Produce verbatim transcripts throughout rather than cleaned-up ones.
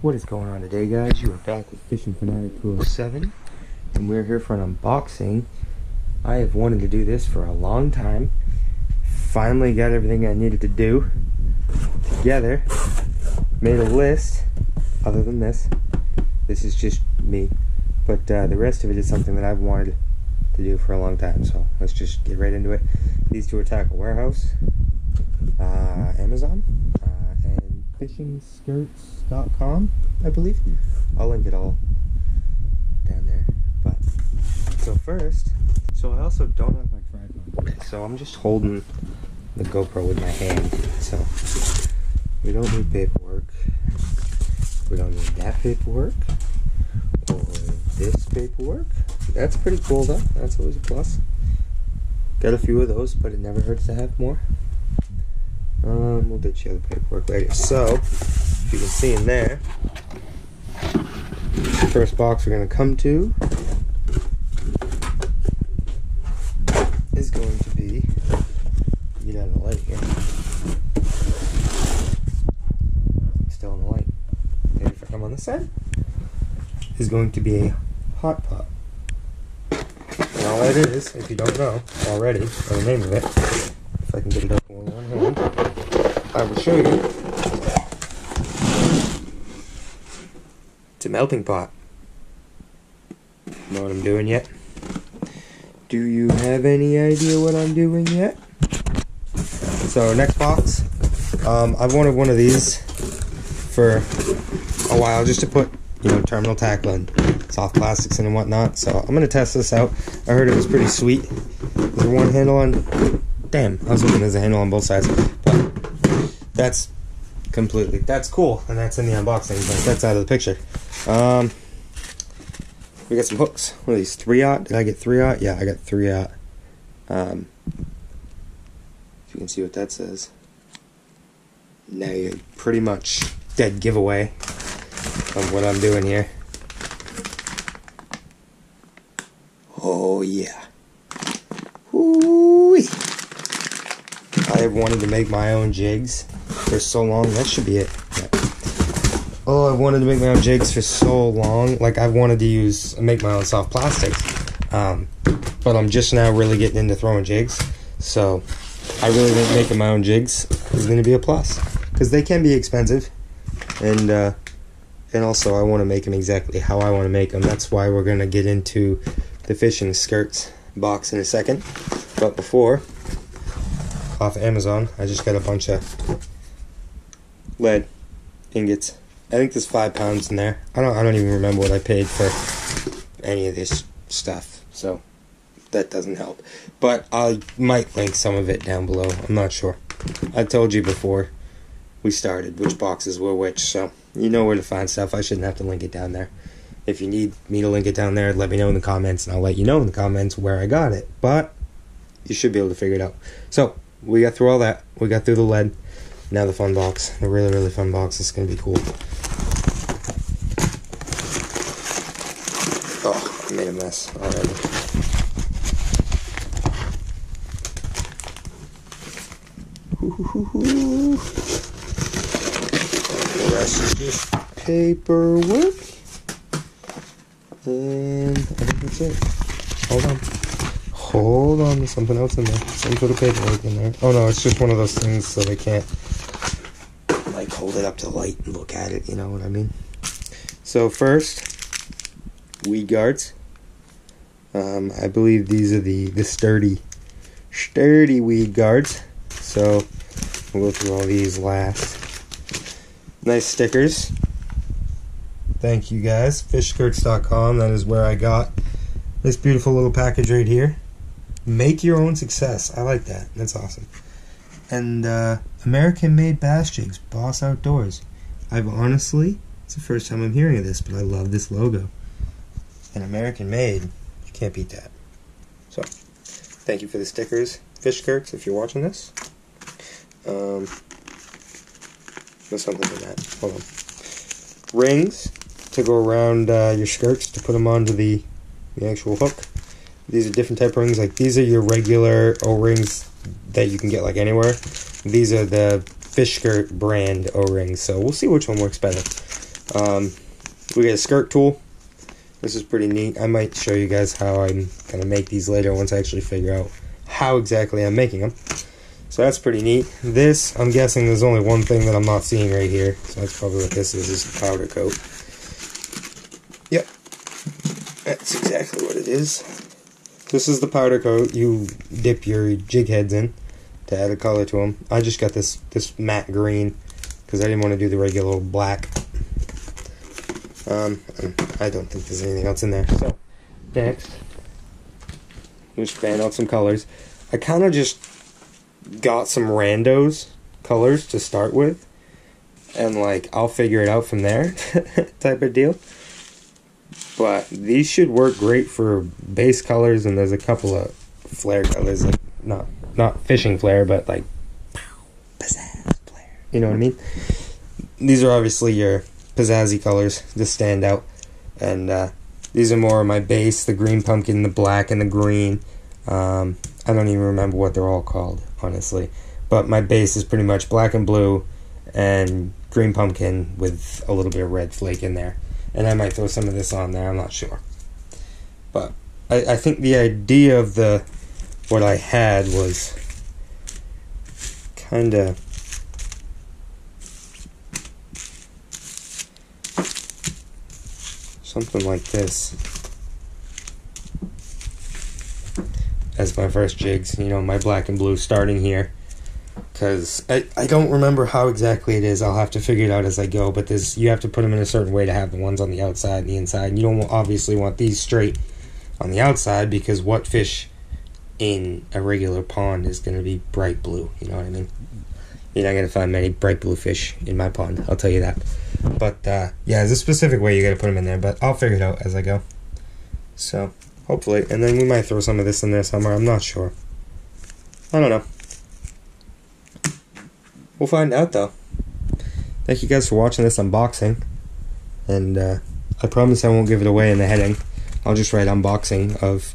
What is going on today, guys? You are back with Fishing Fanatic two oh seven, and we're here for an unboxing. I have wanted to do this for a long time. Finally got everything I needed to do together. Made a list. Other than this, this is just me. But uh, the rest of it is something that I've wanted to do for a long time. So let's just get right into it. These two are Tackle Warehouse, uh, Amazon, uh, and Fishing Skirts dot com, I believe. I'll link it all down there. But so first, so I also don't have my tripod. So I'm just holding the GoPro with my hand. So we don't need paperwork. We don't need that paperwork or this paperwork. That's pretty cool though. That's always a plus. Got a few of those, but it never hurts to have more. Um, we'll get you the paperwork later. So, if you can see in there, the first box we're going to come to is going to be, get out of the light here. Still in the light. Maybe if I come on this side, is going to be a Hot Pop. And all that is, if you don't know already, or the name of it, if I can get it up in one hand, I will show you. It's a melting pot. Know what I'm doing yet? Do you have any idea what I'm doing yet? So, next box. Um, I've wanted one of these for a while, just to put, you know, terminal tackle and soft plastics in and whatnot. So I'm gonna test this out. I heard it was pretty sweet. Is there one handle on? Damn, I was looking, there's a handle on both sides. But that's completely, that's cool, and that's in the unboxing, but that's out of the picture. Um, we got some hooks. What are these? three aught? Did I get three aught? Yeah, I got three aught. Um, if you can see what that says. Now you're pretty much dead giveaway of what I'm doing here. Oh yeah. Woo-wee. I have wanted to make my own jigs for so long. That should be it. Yeah. Oh, I wanted to make my own jigs for so long. Like, I've wanted to use, make my own soft plastics. Um, but I'm just now really getting into throwing jigs. So I really think making my own jigs is going to be a plus, because they can be expensive. And, uh, And also, I want to make them exactly how I want to make them. That's why we're going to get into the Fishing Skirts box in a second. But before, off of Amazon, I just got a bunch of lead ingots. I think there's five pounds in there. I don't, I don't even remember what I paid for any of this stuff. So, that doesn't help. But I might link some of it down below. I'm not sure. I told you before we started which boxes were which, so you know where to find stuff. I shouldn't have to link it down there. If you need me to link it down there, let me know in the comments, and I'll let you know in the comments where I got it, but you should be able to figure it out. So, we got through all that. We got through the lead. Now the fun box. The really, really fun box. It's going to be cool. Oh, I made a mess already. Ooh. The rest is just paperwork, and I think that's it. Hold on, hold on, there's something else in there, some sort of paperwork in there. Oh no, it's just one of those things so they can't, like, hold it up to light and look at it, you know what I mean? So first, weed guards. Um, I believe these are the, the sturdy, sturdy weed guards, so we'll go through all these last. Nice stickers. Thank you guys. Fish Skirts dot com. That is where I got this beautiful little package right here. Make your own success. I like that. That's awesome. And uh, American-made bass jigs. Boss Outdoors. I've honestly, it's the first time I'm hearing of this, but I love this logo. And American-made. You can't beat that. So, thank you for the stickers, FishSkirts, if you're watching this. Um... Or something like that. Hold on. Rings to go around uh, your skirts to put them onto the, the actual hook. These are different type of rings. Like, these are your regular O-rings that you can get like anywhere. These are the FishSkirts brand O-rings. So we'll see which one works better. Um, we got a skirt tool. This is pretty neat. I might show you guys how I'm going to make these later once I actually figure out how exactly I'm making them. So that's pretty neat. This, I'm guessing there's only one thing that I'm not seeing right here. So that's probably what this is, is powder coat. Yep. That's exactly what it is. This is the powder coat you dip your jig heads in to add a color to them. I just got this, this matte green because I didn't want to do the regular old black. Um, I don't think there's anything else in there. So, next, we'll just fan out some colors. I kind of just got some randos colors to start with, and like I'll figure it out from there, type of deal. But these should work great for base colors, and there's a couple of flare colors, like not not fishing flare, but like pizzazz flare. You know what I mean? These are obviously your pizzazzy colors to stand out, and uh, these are more of my base, the green pumpkin, the black, and the green. um, I don't even remember what they're all called, honestly, but my base is pretty much black and blue and green pumpkin with a little bit of red flake in there, and I might throw some of this on there, I'm not sure, but I, I think the idea of the what I had was kind of something like this as my first jigs, you know, my black and blue starting here, because I, I don't remember how exactly it is. I'll have to figure it out as I go, but this, you have to put them in a certain way to have the ones on the outside and the inside, and you don't obviously want these straight on the outside, because what fish in a regular pond is going to be bright blue, you know what I mean? You're not going to find many bright blue fish in my pond, I'll tell you that. But, uh, yeah, there's a specific way you gotta put them in there, but I'll figure it out as I go. So, hopefully. And then we might throw some of this in there somewhere, I'm not sure. I don't know. We'll find out, though. Thank you guys for watching this unboxing. And, uh, I promise I won't give it away in the heading. I'll just write unboxing of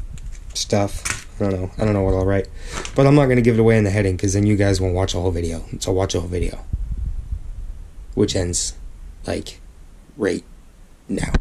stuff. I don't know. I don't know what I'll write. But I'm not gonna give it away in the heading, because then you guys won't watch a whole video. So watch a whole video. Which ends... like, right now.